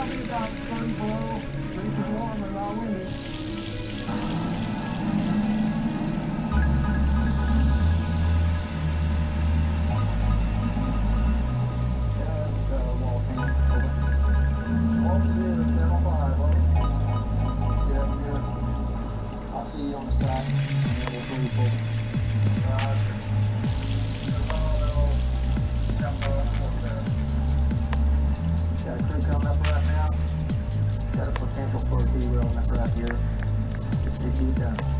Got a potential for a derailment right here. Just to do that.